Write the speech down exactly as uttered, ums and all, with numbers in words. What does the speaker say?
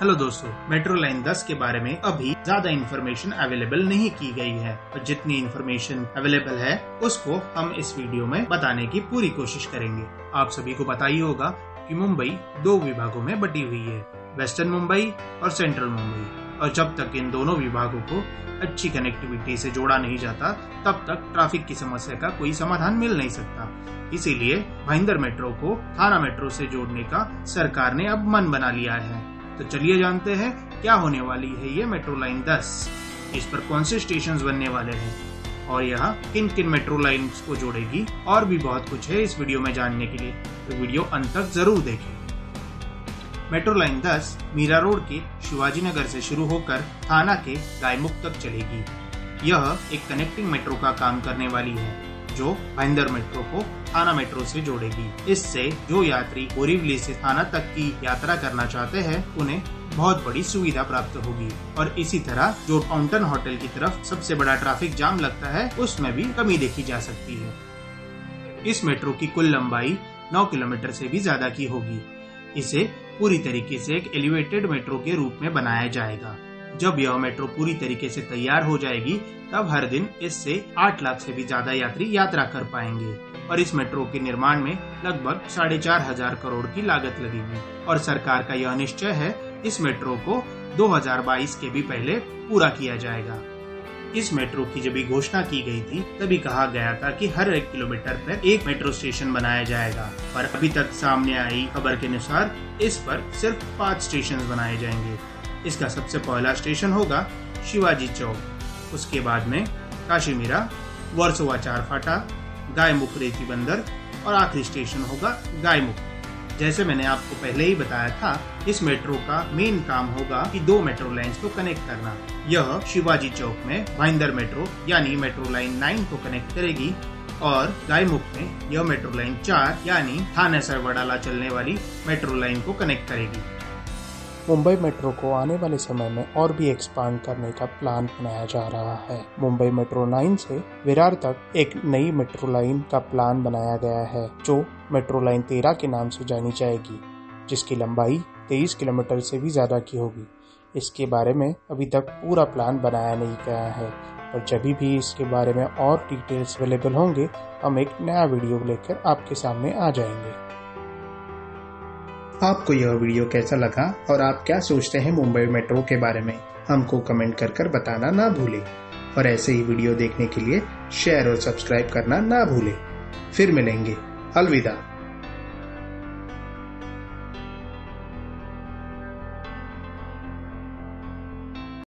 Hello दोस्तों, metro line दस के बारे में अभी ज्यादा इन्फॉर्मेशन अवेलेबल नहीं की गई है और जितनी इन्फॉर्मेशन अवेलेबल है उसको हम इस वीडियो में बताने की पूरी कोशिश करेंगे। आप सभी को पता ही होगा कि मुंबई दो विभागों में बटी हुई है, वेस्टर्न मुंबई और सेंट्रल मुंबई। और जब तक इन दोनों विभागों को अच्छी कनेक्टिविटी से जोड़ा नहीं जाता तब तक ट्रैफिक की समस्या का कोई समाधान मिल नहीं सकता। इसीलिए भायंदर मेट्रो को ठाणे मेट्रो से जोड़ने का सरकार ने अब मन बना लिया है। तो चलिए जानते हैं क्या होने वाली है ये मेट्रो लाइन दस, इस पर कौन से स्टेशन बनने वाले हैं और यहाँ किन किन मेट्रो लाइन को जोड़ेगी, और भी बहुत कुछ है इस वीडियो में जानने के लिए। तो वीडियो अंत तक जरूर देखें। मेट्रो लाइन दस मीरा रोड के शिवाजी नगर से शुरू होकर ठाणे के गायमुख तक चलेगी। यह एक कनेक्टिंग मेट्रो का काम करने वाली है जो भायंदर मेट्रो को ठाणे मेट्रो से जोड़ेगी। इससे जो यात्री बोरीवली से ठाणे तक की यात्रा करना चाहते हैं उन्हें बहुत बड़ी सुविधा प्राप्त होगी। और इसी तरह जो फाउंटेन होटल की तरफ सबसे बड़ा ट्रैफिक जाम लगता है उसमें भी कमी देखी जा सकती है। इस मेट्रो की कुल लंबाई नौ किलोमीटर से भी ज्यादा की होगी। इसे पूरी तरीके से एक एलिवेटेड मेट्रो के रूप में बनाया जाएगा। जब यह मेट्रो पूरी तरीके से तैयार हो जाएगी तब हर दिन इससे आठ लाख से भी ज्यादा यात्री यात्रा कर पाएंगे। और इस मेट्रो के निर्माण में लगभग साढ़े चार हजार करोड़ की लागत लगेगी। और सरकार का यह निश्चय है इस मेट्रो को दो हजार बाईस के भी पहले पूरा किया जाएगा। इस मेट्रो की जब घोषणा की गई थी तभी कहा गया था कि हर एक किलोमीटर पर एक मेट्रो स्टेशन बनाया जाएगा, पर अभी तक सामने आई खबर के अनुसार इस पर सिर्फ पाँच स्टेशन बनाए जाएंगे। इसका सबसे पहला स्टेशन होगा शिवाजी चौक, उसके बाद में काशी मीरा, वर्सोवा चार फाटा, गायमुख रेती बंदर और आखिरी स्टेशन होगा गायमुख। जैसे मैंने आपको पहले ही बताया था, इस मेट्रो का मेन काम होगा कि दो मेट्रो लाइंस को कनेक्ट करना। यह शिवाजी चौक में भायंदर मेट्रो यानी मेट्रो लाइन नाइन को कनेक्ट करेगी और गायमुख में यह मेट्रो लाइन चार यानी ठाणे से वडाला चलने वाली मेट्रो लाइन को कनेक्ट करेगी। मुंबई मेट्रो को आने वाले समय में और भी एक्सपांड करने का प्लान बनाया जा रहा है। मुंबई मेट्रो लाइन से विरार तक एक नई मेट्रो लाइन का प्लान बनाया गया है जो मेट्रो लाइन तेरह के नाम से जानी जाएगी, जिसकी लंबाई तेईस किलोमीटर से भी ज्यादा की होगी। इसके बारे में अभी तक पूरा प्लान बनाया नहीं गया है, और जब भी इसके बारे में और डिटेल्स अवेलेबल होंगे हम एक नया वीडियो लेकर आपके सामने आ जाएंगे। आपको यह वीडियो कैसा लगा और आप क्या सोचते हैं मुंबई मेट्रो के बारे में, हमको कमेंट कर कर बताना ना भूलें। और ऐसे ही वीडियो देखने के लिए शेयर और सब्सक्राइब करना ना भूलें। फिर मिलेंगे, अलविदा।